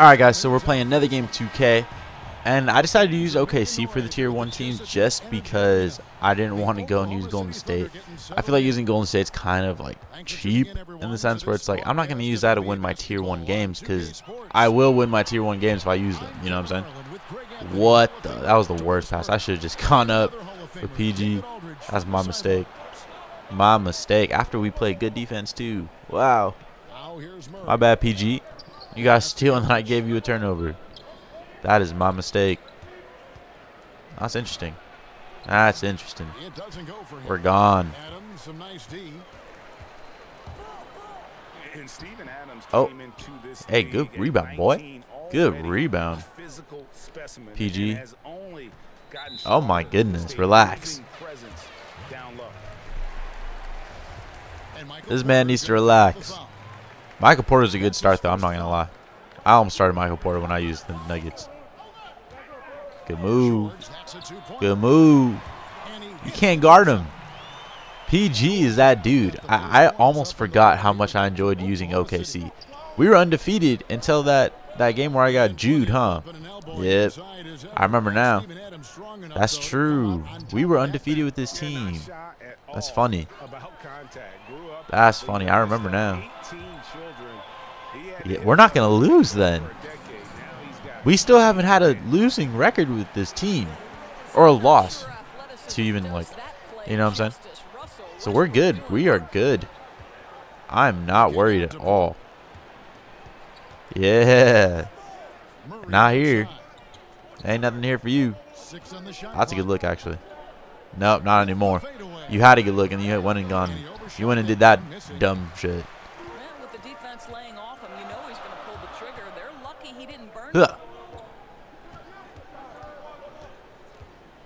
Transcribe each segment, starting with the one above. Alright guys, so we're playing another game 2K, and I decided to use OKC for the tier 1 teams just because I didn't want to go and use Golden State. I feel like using Golden State's kind of like cheap in the sense where it's like I'm not going to use that to win my tier 1 games, because I will win my tier 1 games if I use them, you know what I'm saying? What the? That was the worst pass. I should have just gone up with PG. That's my mistake. My mistake. After we played good defense too. Wow. My bad, PG. You got a steal and then I gave you a turnover. That is my mistake. That's interesting. That's interesting. We're gone. Oh. Hey, good rebound, boy. Good rebound. PG. Oh my goodness, relax. This man needs to relax. Michael Porter's a good start, though. I'm not going to lie. I almost started Michael Porter when I used the Nuggets. Good move. Good move. You can't guard him. PG is that dude. I almost forgot how much I enjoyed using OKC. We were undefeated until that game where I got Jude, huh? Yep. I remember now. That's true. We were undefeated with this team. That's funny. That's funny. I remember now. Yeah, we're not going to lose then. We still haven't had a losing record with this team. Or a loss. To even like, you know what I'm saying? So we're good. We are good. I'm not worried at all. Yeah. Not here. Ain't nothing here for you. That's a good look actually. Nope, not anymore. You had a good look and you went and gone. You went and did that dumb shit. Huh.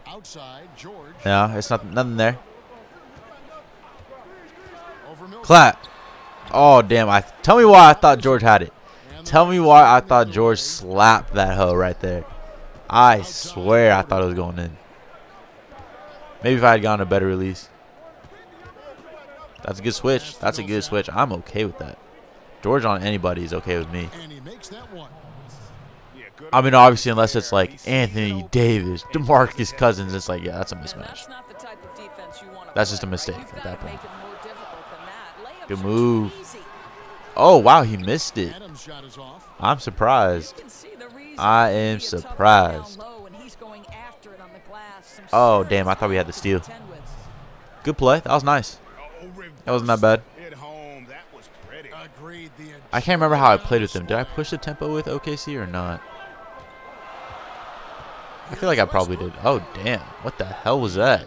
Outside, George. No, it's nothing there. Clap. Oh damn! Tell me why I thought George had it. Tell me why I thought George slapped that hoe right there. I swear I thought it was going in. Maybe if I had gotten a better release. That's a good switch. That's a good switch. I'm okay with that. George on anybody is okay with me. I mean, obviously, unless it's like Anthony Davis, DeMarcus Cousins, it's like, yeah, that's a mismatch. That's just a mistake at that point. Good move. Oh, wow, he missed it. I'm surprised. I am surprised. Oh, damn, I thought we had the steal. Good play. That was nice. That wasn't that bad. I can't remember how I played with them. Did I push the tempo with OKC or not? I feel like I probably did. Oh, damn. What the hell was that?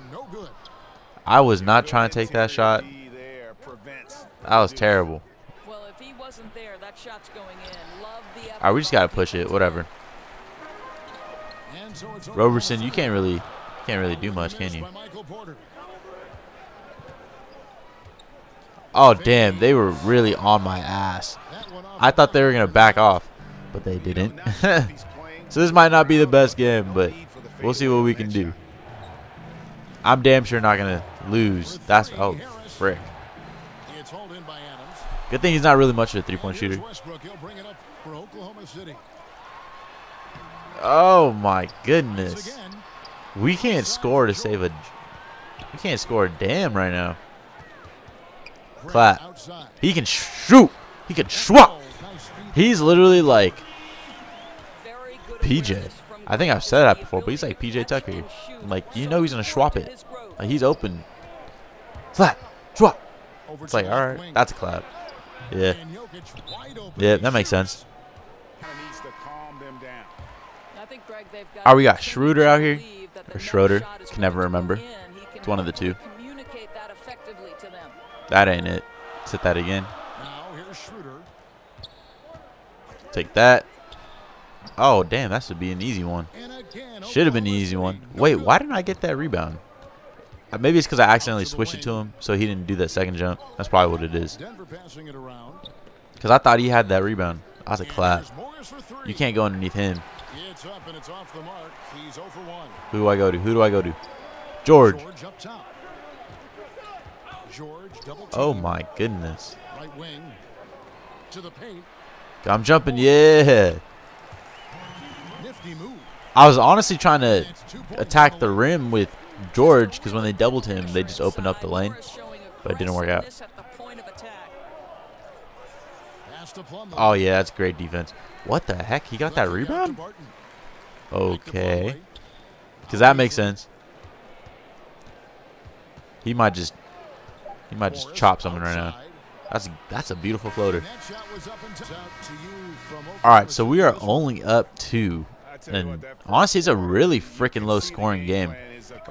I was not trying to take that shot. That was terrible. Alright, we just got to push it. Whatever. Roberson, you can't really do much, can you? Oh, damn. They were really on my ass. I thought they were going to back off, but they didn't. So this might not be the best game, but we'll see what we can do. I'm damn sure not going to lose. That's, oh, frick. Good thing he's not really much of a three-point shooter. Oh, my goodness. We can't score to save a... We can't score a damn right now. Clap. He can shoot. He can swap. He's literally like... PJ. I think I've said that before, but he's like P.J. Tucker. Like, you know he's going to swap it. Like, he's open. Clap. Swap. It's like, all right. That's a clap. Yeah. Yeah, that makes sense. All right, we got Schröder out here. Or Schroeder. Can never remember. It's one of the two. That ain't it. Let's hit that again. Take that. Oh, damn, that should be an easy one. Should have been an easy one. Wait, why didn't I get that rebound? Maybe it's because I accidentally switched it to him, so he didn't do that second jump. That's probably what it is. Because I thought he had that rebound. I was a clap. You can't go underneath him. Who do I go to? Who do I go to? George. Oh, my goodness. I'm jumping. Yeah. I was honestly trying to attack the rim with George because when they doubled him, they just opened up the lane. But it didn't work out. Oh, yeah, that's great defense. What the heck? He got that rebound? Okay. Because that makes sense. He might just chop someone right now. That's a beautiful floater. All right, so we are only up 2. And honestly, it's a really freaking low scoring game.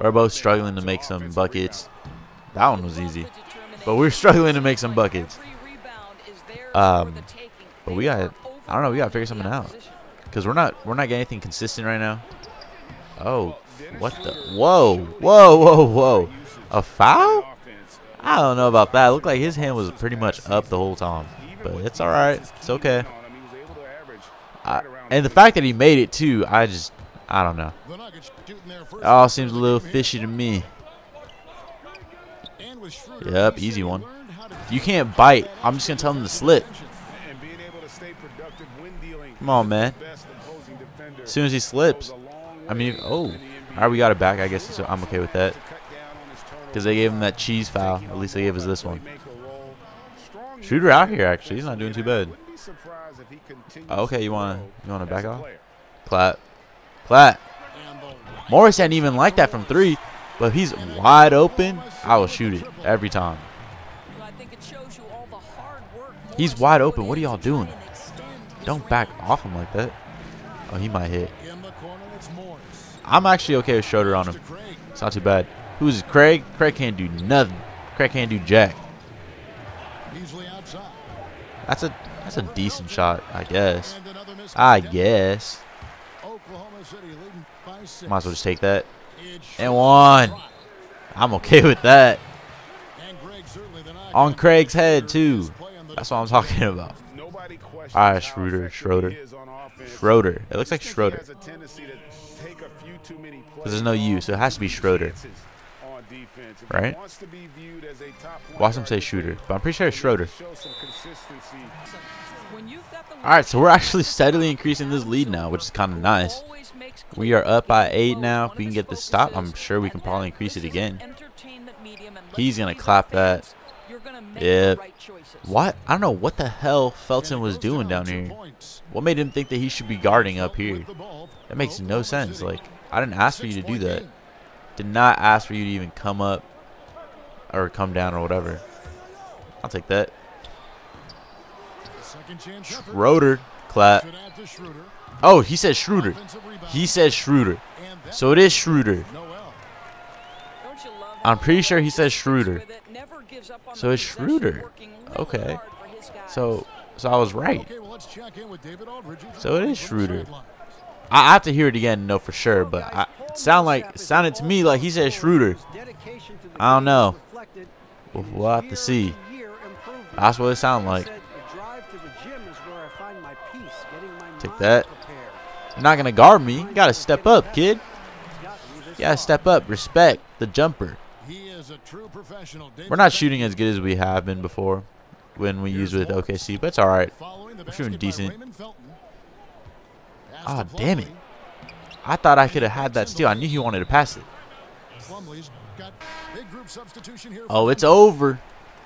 We're both struggling to make some buckets. That one was easy. But we're struggling to make some buckets. But we got, I don't know, we got to figure something out. Because we're not getting anything consistent right now. Oh, what the? Whoa, whoa, whoa, whoa. A foul? I don't know about that. It looked like his hand was pretty much up the whole time. But it's all right. It's okay. And the fact that he made it, too, I don't know. It all seems a little fishy to me. Yep, easy one. You can't bite. I'm just going to tell him to slip. Come on, man. As soon as he slips. I mean, oh. All right, we got it back. I guess so. I'm okay with that. Because they gave him that cheese foul. At least they gave us this one. Schröder out here, actually. He's not doing too bad. Okay, you wanna back off? Clap. Clap. Morris didn't even like that from 3, but he's wide open. I will shoot it every time. He's wide open. What are y'all doing? Don't back off him like that. Oh, he might hit. I'm actually okay with Schröder on him. It's not too bad. Who's Craig? Craig can't do nothing. Craig can't do jack. That's a decent shot, I guess. Might as well just take that. And one. I'm okay with that. On Craig's head, too. That's what I'm talking about. All right, Schröder. It looks like Schröder. Because there's no U, so it has to be Schröder. Right? Watch him say shooter, but I'm pretty sure it's Schröder. Alright, so we're actually steadily increasing this lead now, which is kind of nice. We are up by 8 now. If we can get this stop, I'm sure we can probably increase it again. He's going to clap that. Yep. What? I don't know what the hell Felton was doing down here. What made him think that he should be guarding up here? That makes no sense. Like, I didn't ask for you to do that. Did not ask for you to even come up or come down or whatever. I'll take that. Schröder. Clap. Oh, he said Schröder. He said Schröder. So it is Schröder. I'm pretty sure he said Schröder. So it's Schröder. Okay. So I was right. So it is Schröder. I have to hear it again to know for sure, but it sounded to me like he said Schröder. I don't know. We'll have to see. That's what it sounded like. Take that. You're not gonna guard me. You gotta step up, kid. You gotta step up. Respect the jumper. We're not shooting as good as we have been before when we used with OKC, but it's all right. We're shooting decent. Oh, damn it. I thought I could have had that steal. I knew he wanted to pass it. Oh, it's over.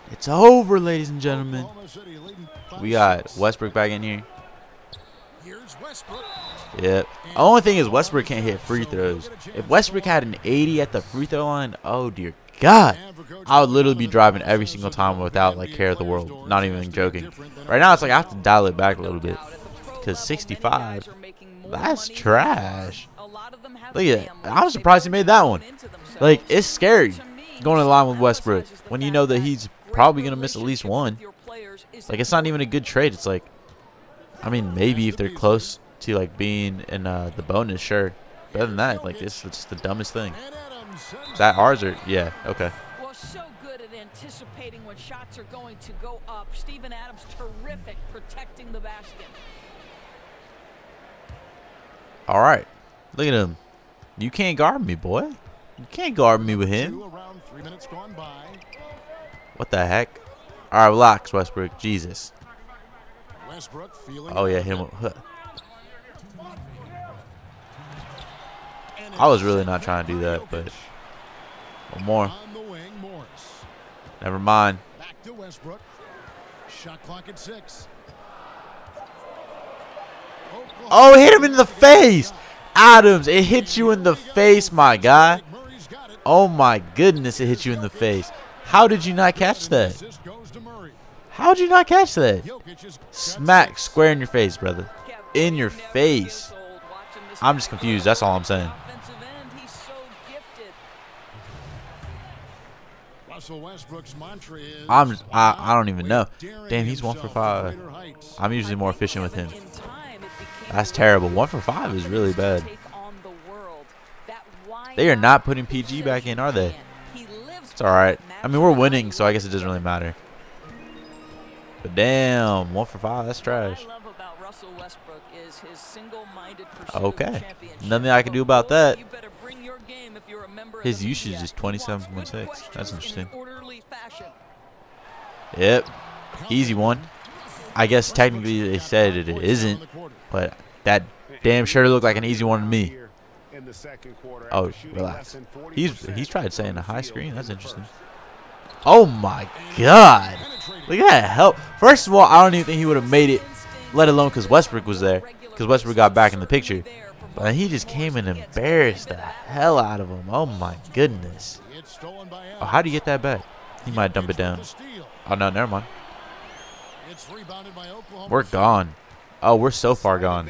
It's over, ladies and gentlemen. We got Westbrook back in here. Yep. The only thing is Westbrook can't hit free throws. If Westbrook had an 80 at the free throw line, oh, dear God. I would literally be driving every single time without, like, care of the world. Not even joking. Right now, it's like I have to dial it back a little bit. Because 65, that's trash. Look at that. I'm surprised he made that one. Like, it's scary going to the line with Westbrook when you know that he's probably going to miss at least one. Like, it's not even a good trade. It's like, I mean, maybe if they're close to, like, being in the bonus, sure. But other than that, like, it's just the dumbest thing. Is that ours or? Yeah, okay. Anticipating when shots are going to go up. Stephen Adams, terrific protecting the basket. All right, look at him. You can't guard me, boy. You can't guard me with him. What the heck? All right, relax, Westbrook. Jesus. Westbrook feeling. Oh yeah, him. I was really not trying to do that, but one more. Never mind. Back to Westbrook. Shot clock at 6. Oh, hit him in the face. Adams, it hit you in the face, my guy. Oh my goodness, it hit you in the face. How did you not catch that? How did you not catch that? Smack square in your face, brother. In your face. I'm just confused. That's all I'm saying. I don't even know. Damn, he's 1 for 5. I'm usually more efficient with him. That's terrible. 1 for 5 is really bad. They are not putting PG back in, are they? It's all right. I mean, we're winning, so I guess it doesn't really matter. But damn, 1 for 5. That's trash. Okay, nothing I can do about that. His usage is 27.6. That's interesting. Yep, easy one. I guess technically they said it isn't, but that damn sure looked like an easy one to me. Oh, relax. He's tried saying a high screen. That's interesting. Oh my God! Look at that help. First of all, I don't even think he would have made it, let alone because Westbrook was there, because Westbrook got back in the picture. But he just came and embarrassed the hell out of him. Oh my goodness. Oh, how do you get that back? He might dump it down. Oh no, never mind. We're gone. Oh, we're so far gone.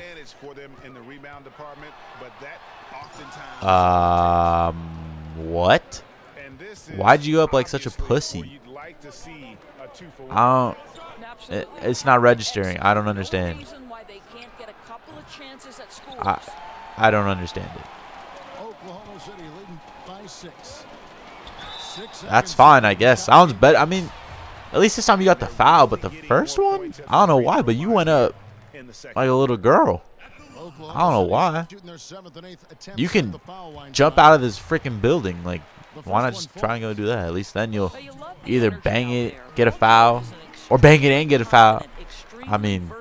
What? Why'd you go up like such a pussy? I don't. It's not registering. I don't understand. I don't understand it. Oklahoma City leading by 6. That's fine, I guess. Sounds better. I mean, at least this time you got the foul, but the first one? I don't know why, but you went up like a little girl. I don't know why. You can jump out of this freaking building. Like, why not just try and go do that? At least then you'll either bang it, get a foul, or bang it and get a foul. I mean,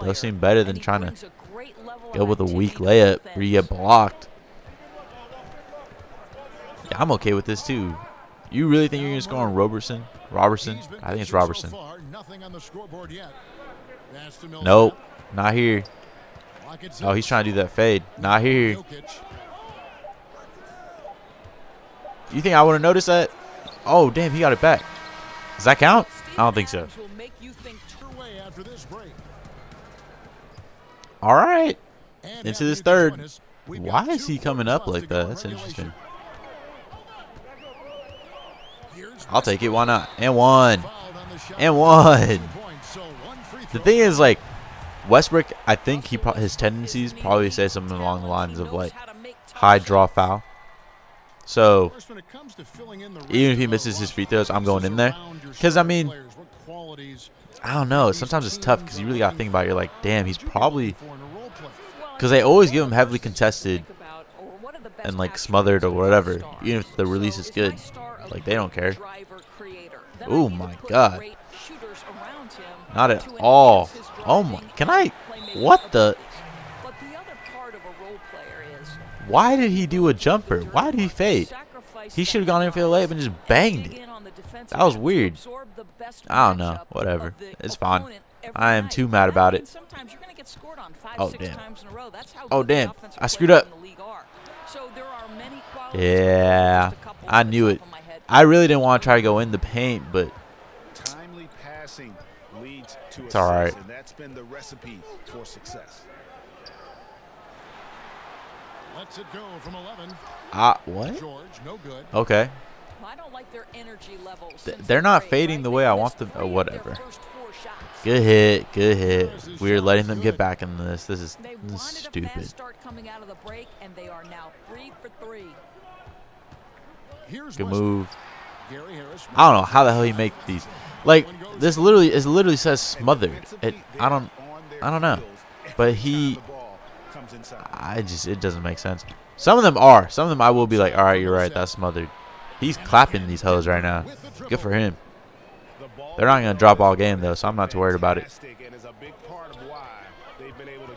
those seem better than trying to go with a weak layup where you get blocked. Yeah, I'm okay with this too. You really think you're going to score on Roberson? Roberson? I think it's Roberson. Nope. Not here. Oh, he's trying to do that fade. Not here. You think I would have noticed that? Oh, damn. He got it back. Does that count? I don't think so. All right. Into this third. Why is he coming up like that? That's interesting. I'll take it. Why not? And one. And one. The thing is, like, Westbrook, I think his tendencies probably say something along the lines of, like, high draw foul. So, even if he misses his free throws, I'm going in there. Because, I mean, I don't know. Sometimes it's tough because you really got to think about it. You're like, damn, he's probably – because they always give him heavily contested and, like, smothered or whatever, even if the release is good. Like, they don't care. Oh, my God. Not at all. Oh, my – can I – what the – why did he do a jumper? Why did he fade? He should have gone in for the layup and just banged it. That was weird. I don't know. Whatever. It's fine. I am too mad about it. Oh, damn. Oh, damn. I screwed up. Yeah. I knew it. I really didn't want to try to go in the paint, but it's all right. That's been the recipe for success. Let's it go from 11. What? George, no good. Okay. I don't like their energy level. They're not fading the way I want them. Oh, whatever. Good hit. Good hit. We're letting them get back in this. This is stupid. Good move. I don't know how the hell he make these. Like, this literally says smothered. I don't know. But it doesn't make sense. Some of them are. Some of them I will be like, all right, you're right, that's smothered. He's clapping these hoes right now. Good for him. They're not going to drop all game, though, so I'm not too worried about it.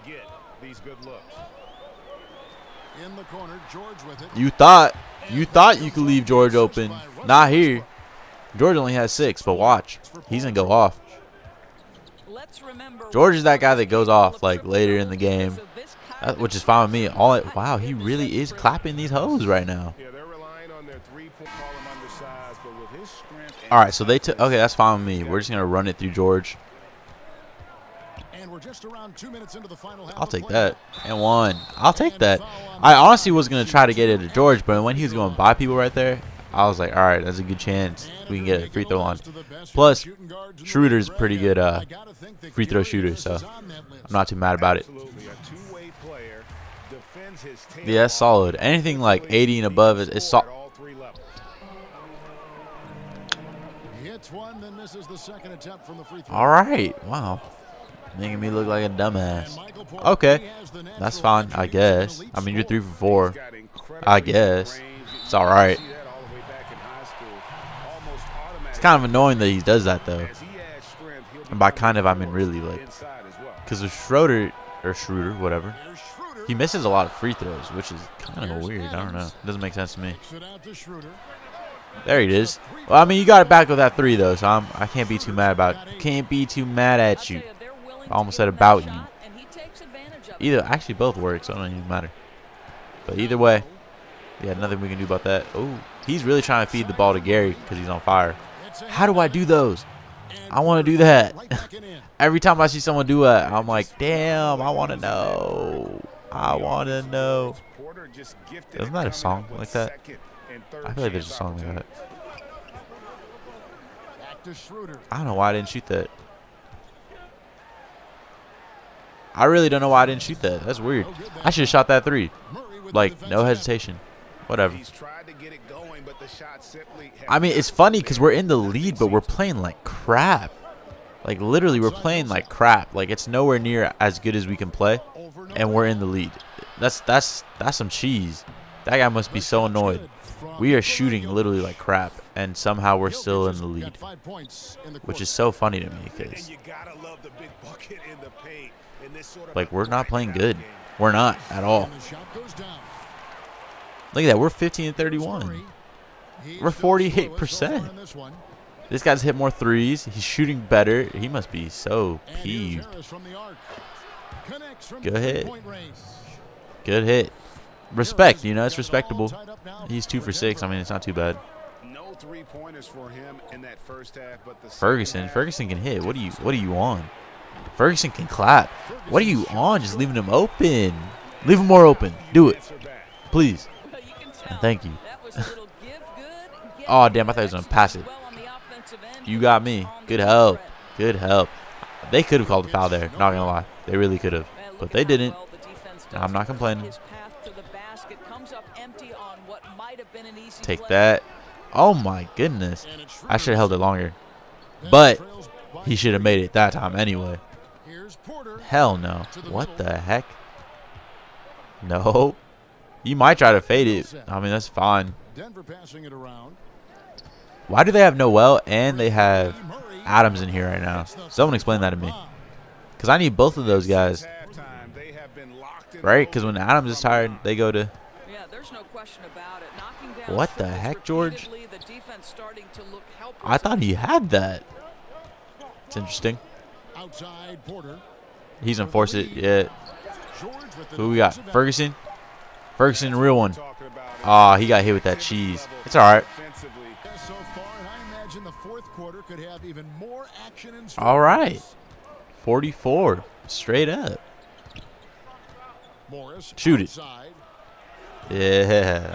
get these good looks. In the corner, George with it. You thought you could leave George open. Not here. George only has 6, but watch. He's going to go off. George is that guy that goes off like later in the game, which is fine with me. Wow, he really is clapping these hoes right now. All right, so they took. Okay, that's fine with me. We're just going to run it through George. I'll take that. And one. I'll take that. I honestly was going to try to get it to George, but when he was going by people right there, I was like, all right, that's a good chance we can get a free throw on. Plus, Schroeder's pretty good free throw shooter, so I'm not too mad about it. Yeah, that's solid. Anything like 80 and above is solid. All right. Wow. Making me look like a dumbass. Okay, that's fine, I guess. I mean, you're 3 for 4, I guess. It's all right. It's kind of annoying that he does that though. And by kind of, I mean really, like, because of Schroeder, whatever. He misses a lot of free throws, which is kind of weird. I don't know. It doesn't make sense to me. There it is. Well, I mean, you got it back with that 3 though, so I can't be too mad about. Can't be too mad at you. I almost said about you. Either, actually both work, so it doesn't even matter. But either way, yeah, nothing we can do about that. Oh, he's really trying to feed the ball to Gary because he's on fire. How do I do those? I want to do that. Every time I see someone do that, I'm like, damn, I want to know. I want to know. Isn't that a song like that? I feel like there's a song like that. I don't know why I didn't shoot that. I really don't know why I didn't shoot that. That's weird. I should have shot that 3. Like, no hesitation. Whatever. I mean, it's funny because we're in the lead, but we're playing like crap. Like, literally, we're playing like crap. Like, it's nowhere near as good as we can play, and we're in the lead. That's some cheese. That guy must be so annoyed. We are shooting literally like crap, and somehow we're still in the lead, which is so funny to me because, like, we're not playing good. We're not at all. Look at that. We're 15-31. We're 48%. This guy's hit more 3s. He's shooting better. He must be so peeved. Good hit. Good hit. Respect, you know, it's respectable. He's 2 for 6. I mean, it's not too bad. No 3-pointers for him in that first half, but the Ferguson can hit. What are you on? Ferguson can clap. What are you on? Just leaving him open. Leave him more open. Do it, please. And thank you. Oh damn! I thought he was gonna pass it. You got me. Good help. Good help. They could have called a foul there. Not gonna lie, they really could have, but they didn't. I'm not complaining. Take that. Oh my goodness. I should have held it longer. But he should have made it that time anyway. Hell no. What the heck? No. You might try to fade it. I mean, that's fine. Why do they have Noel and they have Adams in here right now? Someone explain that to me. Because I need both of those guys. Right? Because when Adams is tired, they go to... What the heck, George? I thought he had that. It's interesting. He's enforced it. Yeah. Who we got? Ferguson. Ferguson, the real one. Ah, he got hit with that cheese. It's all right. All right. 44 straight up. Shoot it. Yeah,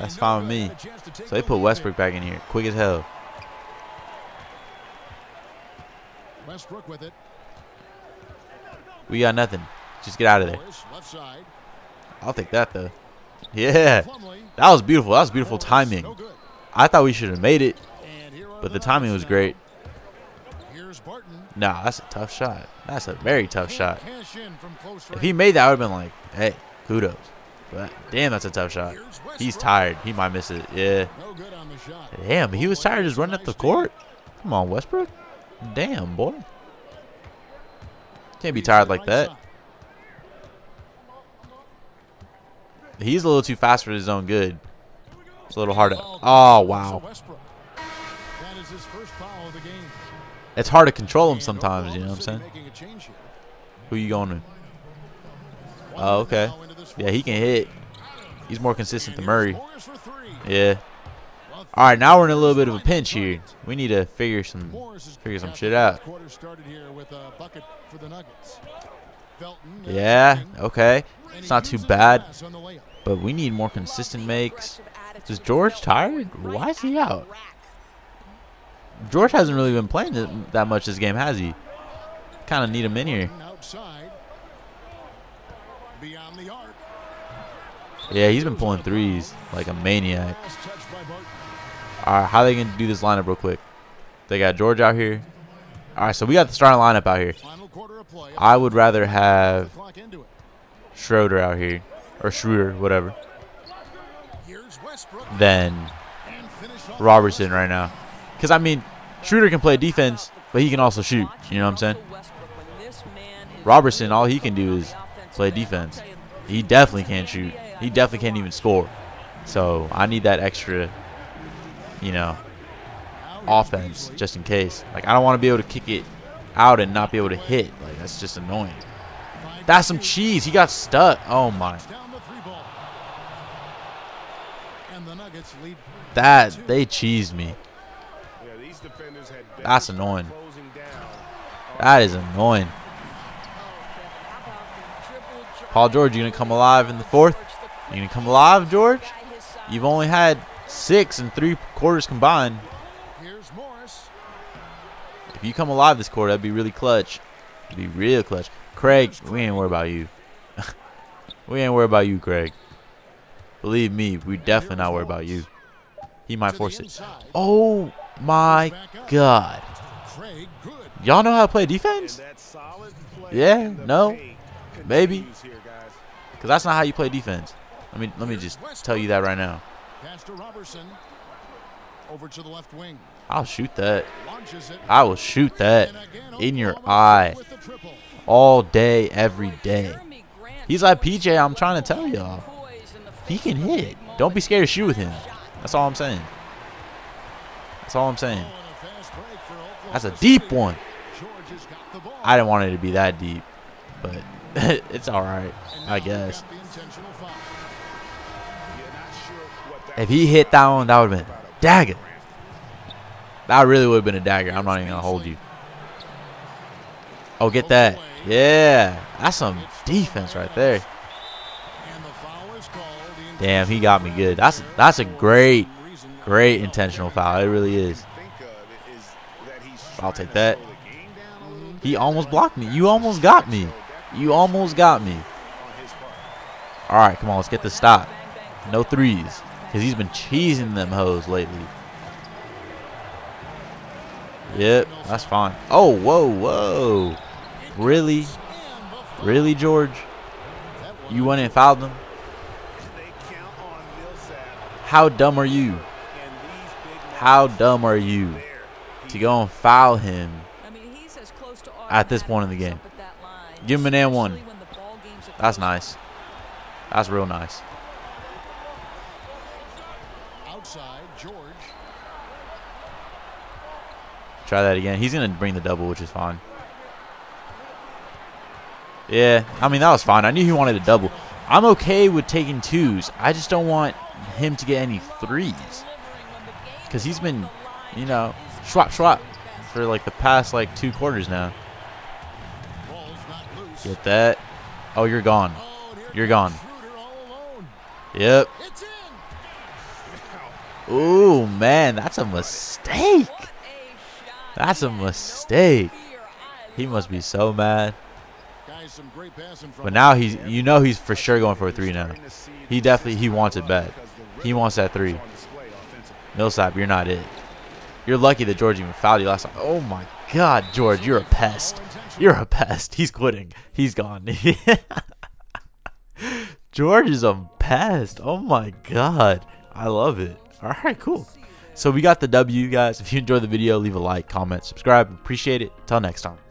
that's fine with me. So they put Westbrook back in here, quick as hell. Westbrook with it. We got nothing. Just get out of there. I'll take that though. Yeah, that was beautiful. That was beautiful timing. I thought we should have made it, but the timing was great. Nah, that's a tough shot. That's a very tough shot. If he made that, I would have been like, hey, kudos. But damn, that's a tough shot. He's tired. He might miss it. Yeah. Damn, he was tired just running up the court. Come on, Westbrook. Damn, boy. Can't be tired like that. He's a little too fast for his own good. It's a little hard to. Oh, wow. It's hard to control him sometimes, you know what I'm saying? Who you going to? Oh, okay. Yeah, he can hit. He's more consistent than Murray. Yeah. All right, now we're in a little bit of a pinch here. We need to figure some shit out. Yeah, okay. It's not too bad, but we need more consistent makes. Is George tired? Why is he out? George hasn't really been playing that much this game, has he? Kind of need him in here. Yeah, he's been pulling threes like a maniac. All right, how are they going to do this lineup real quick? They got George out here. All right, so we got the starting lineup out here. I would rather have Schroeder out here, or Schroeder, whatever, than Roberson right now. Because, I mean, Schroeder can play defense, but he can also shoot. You know what I'm saying? Roberson, all he can do is play defense. He definitely can't shoot. He definitely can't even score. So I need that extra, you know, offense just in case. Like, I don't want to be able to kick it out and not be able to hit. Like, that's just annoying. That's some cheese. He got stuck. Oh, my. That, they cheesed me. That's annoying. That is annoying. Paul George, you going to come alive in the fourth? You going to come alive, George? You've only had 6 and 3 quarters combined. Here's Morris. If you come alive this quarter, that'd be really clutch. It'd be real clutch. Craig, we ain't worried about you. We ain't worried about you, Craig. Believe me, we definitely not worried about you. He might force it. Oh, my God. Y'all know how to play defense? Yeah, no, maybe. Because that's not how you play defense. Let me just tell you that right now. I'll shoot that. I will shoot that in your eye all day, every day. He's like PJ, I'm trying to tell y'all. He can hit. Don't be scared to shoot with him. That's all I'm saying. That's all I'm saying. That's a deep one. I didn't want it to be that deep, but it's all right, I guess. If he hit that one, that would have been a dagger. That really would have been a dagger. I'm not even going to hold you. Oh, get that. Yeah. That's some defense right there. Damn, he got me good. That's a great. Great intentional foul. It really is. I'll take that. He almost blocked me. You almost got me. You almost got me. All right, come on. Let's get the stop. No threes. Because he's been cheesing them hoes lately. Yep, that's fine. Oh, whoa, whoa. Really? Really, George? You went and fouled them? How dumb are you? How dumb are you to go and foul him at this point in the game? Give him an and one. That's nice. That's real nice. Try that again. He's going to bring the double, which is fine. Yeah, I mean, that was fine. I knew he wanted a double. I'm okay with taking twos. I just don't want him to get any threes. Because he's been, you know, swap for like the past like 2 quarters now. Get that. Oh, you're gone. You're gone. Yep. Oh, man, that's a mistake. That's a mistake. He must be so mad. But now he's, you know, he's for sure going for a three now. He definitely, he wants it bad. He wants that three. Millsap, you're not it. You're lucky that George even fouled you last time. Oh, my God, George, you're a pest. You're a pest. He's quitting. He's gone. George is a pest. Oh, my God. I love it. All right, cool. So we got the W, guys. If you enjoyed the video, leave a like, comment, subscribe. Appreciate it. Till next time.